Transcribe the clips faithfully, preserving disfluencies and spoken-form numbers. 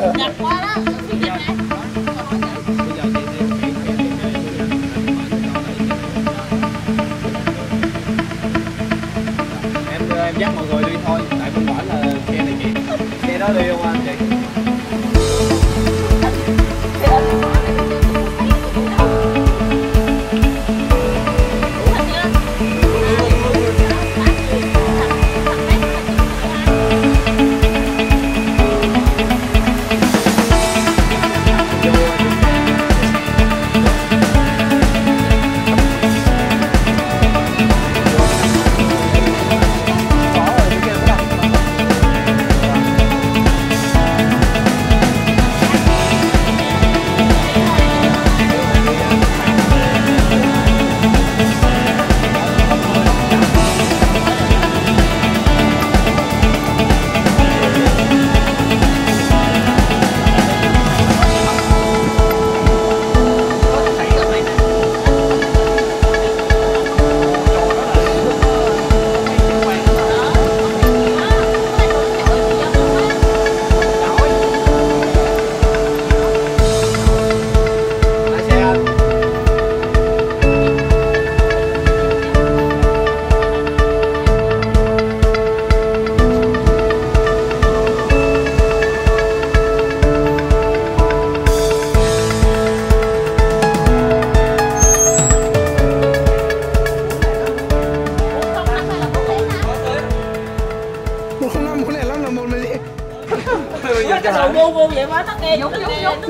Đẹp quá đó. Em em dắt mọi người đi thôi, tại không phải là xe này chị, xe đó đi không anh chị?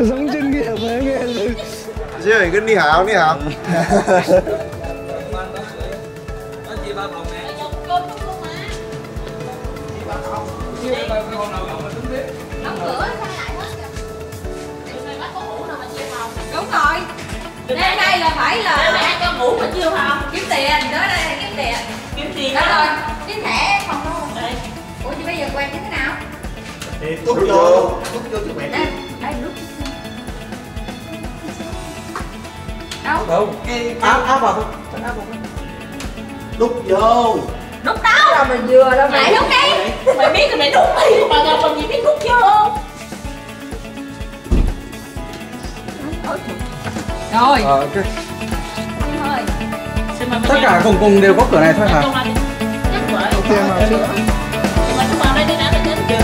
Giống chuyên nghiệp đấy nghe. Chứ phải cứ đi hảo đi hảo. Đúng rồi. Đây đây là phải là mẹ cho ngủ mà chưa phòng kiếm tiền đó, đây là kiếm tiền. Kiếm tiền. Đó rồi, cái thẻ phòng đâu không? Đây. Ủa chứ bây giờ quen như thế nào? Thì tút vô, tút vô cho mẹ. Đâu? Không, cái áo áo vào không? Áo vào không? Đút vô. Đút táo là mình vừa đâu mày. Mày đút đi. Mày biết thì mày đút đi, mà còn còn gì biết đút vô không? Rồi. Ờ ok. Thôi. Tất cả cùng cùng đều có cửa này thôi hả? Ok mà chưa. Mình cứ vào đây đi đã mình đến.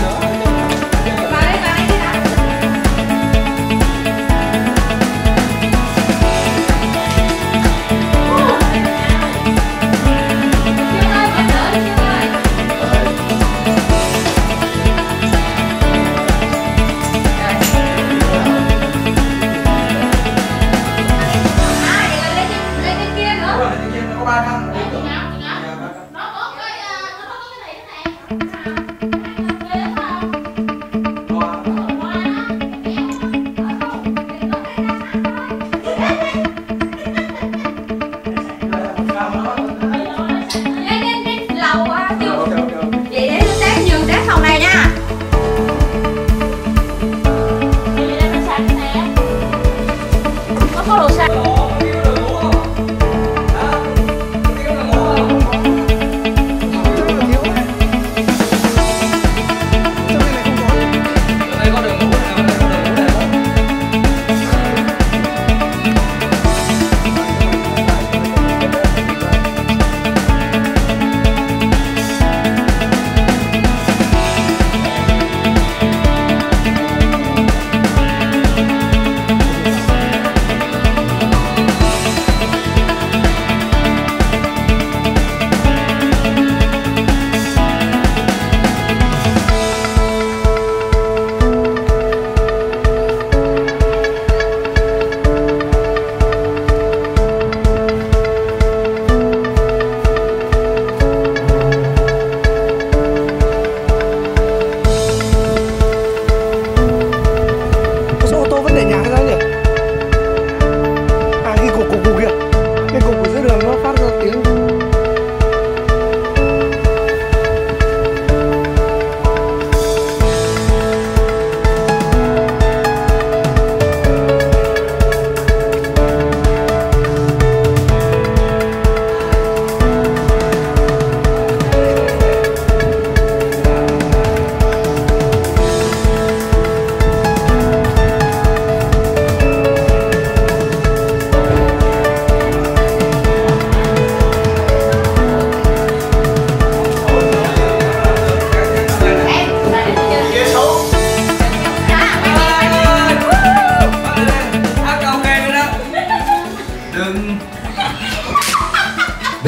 Nó có cái, nó có cái này thế này.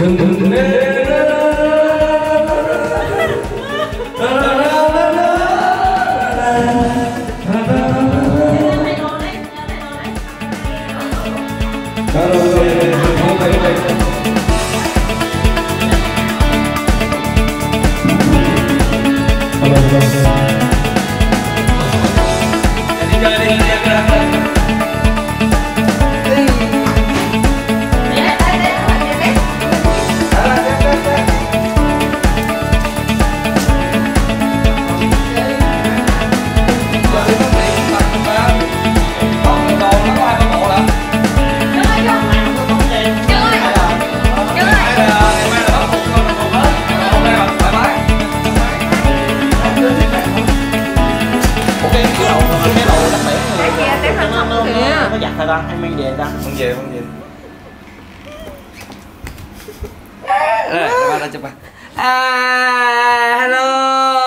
Em mang về ta, con về con về. Đây, ba ra chụp à. À, hello.